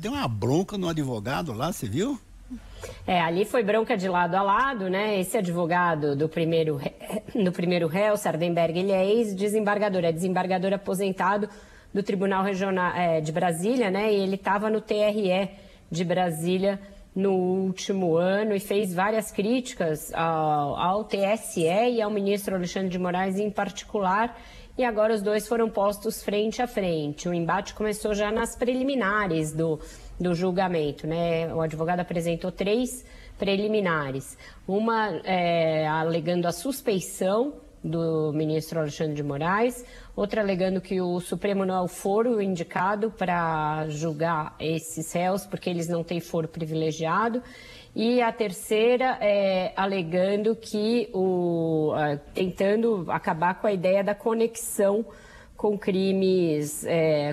Deu uma bronca no advogado lá, você viu? É, ali foi bronca de lado a lado, né? Esse advogado do primeiro réu, Sardenberg, ele é ex-desembargador, é desembargador aposentado do Tribunal Regional de Brasília, né? E ele estava no TRE de Brasília no último ano e fez várias críticas ao TSE e ao ministro Alexandre de Moraes em particular. E agora os dois foram postos frente a frente. O embate começou já nas preliminares do julgamento, né? O advogado apresentou 3 preliminares. Uma alegando a suspeição do ministro Alexandre de Moraes, outra alegando que o Supremo não é o foro indicado para julgar esses réus, porque eles não têm foro privilegiado, e a terceira alegando que tentando acabar com a ideia da conexão com crimes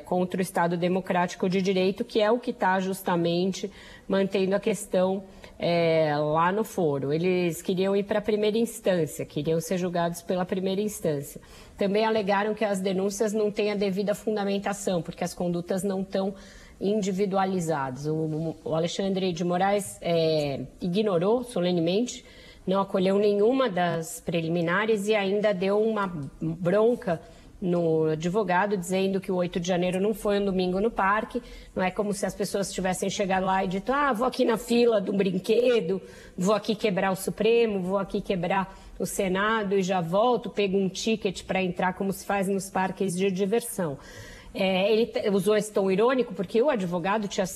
contra o Estado Democrático de Direito, que é o que está justamente mantendo a questão lá no foro. Eles queriam ir para a primeira instância, queriam ser julgados pela primeira instância. Também alegaram que as denúncias não têm a devida fundamentação, porque as condutas não estão individualizadas. O Alexandre de Moraes ignorou solenemente, não acolheu nenhuma das preliminares e ainda deu uma bronca no advogado, dizendo que o 8 de janeiro não foi um domingo no parque, não é como se as pessoas tivessem chegado lá e dito, vou aqui na fila do brinquedo, vou aqui quebrar o Supremo, vou aqui quebrar o Senado e já volto, pego um ticket para entrar como se faz nos parques de diversão. Ele usou esse tom irônico porque o advogado tinha sido